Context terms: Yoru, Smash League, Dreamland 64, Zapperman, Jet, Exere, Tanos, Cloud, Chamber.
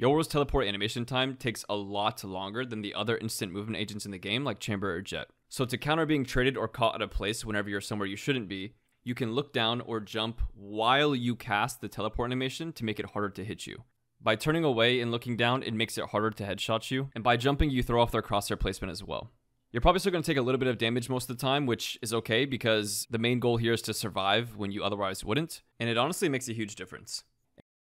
Yoru's teleport animation time takes a lot longer than the other instant movement agents in the game like Chamber or Jet. So to counter being traded or caught at a place whenever you're somewhere you shouldn't be, you can look down or jump while you cast the teleport animation to make it harder to hit you. By turning away and looking down, it makes it harder to headshot you, and by jumping you throw off their crosshair placement as well. You're probably still going to take a little bit of damage most of the time, which is okay because the main goal here is to survive when you otherwise wouldn't, and it honestly makes a huge difference.